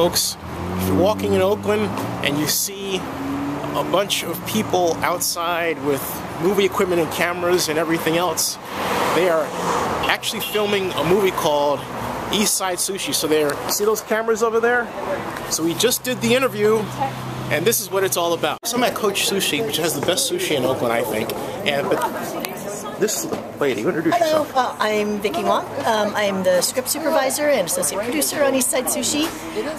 folks, if you're walking in Oakland and you see a bunch of people outside with movie equipment and cameras and everything else, they are actually filming a movie called East Side Sushi. So there, see those cameras over there? So we just did the interview, and this is what it's all about. So I'm at Coach Sushi, which has the best sushi in Oakland, I think. This lady, introduce yourself. Hello, I'm Vicki Wong. I'm the script supervisor and associate producer on East Side Sushi,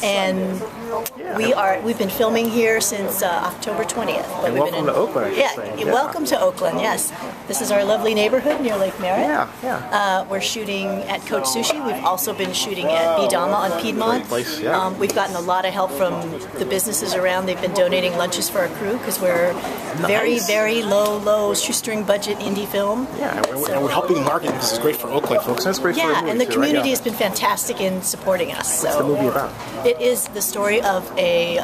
and we've been filming here since October 20th. And welcome to Oakland. Yeah, welcome to Oakland. Yes, this is our lovely neighborhood near Lake Merritt. Yeah, yeah. We're shooting at Coach Sushi. We've also been shooting at B Dama on Piedmont. Great place, yeah. We've gotten a lot of help from the businesses around. They've been donating lunches for our crew because we're very, very low shoestring budget indie film. Yeah, and we're helping market. This is great for Oakland, folks. That's great for the movie, and the community has been fantastic in supporting us. So. What's the movie about? It is the story of a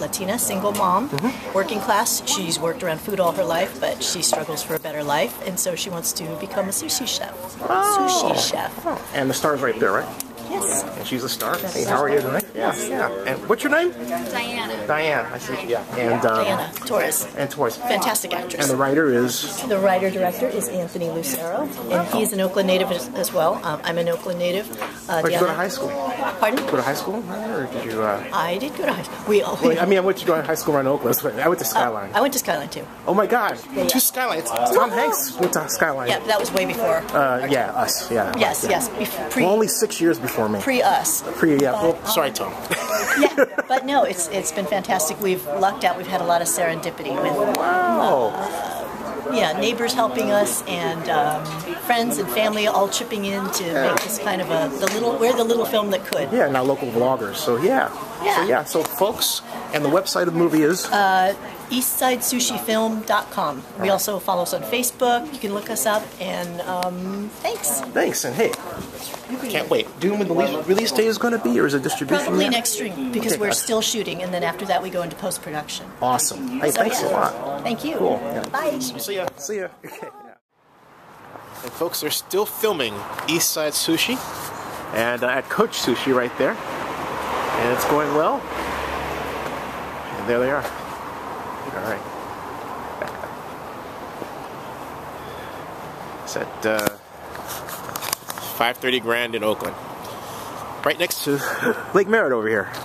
Latina single mom, working class. She's worked around food all her life, but she struggles for a better life, and so she wants to become a sushi chef. Oh. Sushi chef. Oh. And the star's right there, right? Yes. And she's a star. That's hey, how are you tonight? Yeah, yeah. And what's your name? Diana. Diana, I see. Yeah. And Diana Torres. And Torres. Fantastic actress. And the writer is? The writer-director is Anthony Lucero, and he's an Oakland native as well. I'm an Oakland native. Did you go to high school? Pardon? Did you go to high school? Or did you? I did go to high school. I went to high school around Oakland. I went to Skyline. I went to Skyline too. Oh my God! Yeah. Two Skylines. Tom Hanks went to Skyline. Yeah, that was way before. Us. Yeah. Yes, yes. Well, only 6 years before. Pre us. Pre, yeah. But, well, sorry, Tom. Yeah, but no, it's been fantastic. We've lucked out. We've had a lot of serendipity with neighbors helping us, and friends and family all chipping in to make this kind of we're the little film that could. Yeah, and our local vloggers. So So folks, and the website of the movie is EastSideSushiFilm.com. We also follow us on Facebook. You can look us up, and thanks. Thanks, and hey. Can't wait. Do you know when the release day is going to be, or is it distribution? Probably next spring, because we're still shooting, and then after that we go into post-production. Awesome. Hey, thanks a lot. Thank you. Cool. Yeah. Bye. See ya. See ya. Okay. And folks, they're still filming East Side Sushi, and at Coach Sushi right there, and it's going well. And there they are. All right. It's at $530 grand in Oakland, right next to Lake Merritt over here.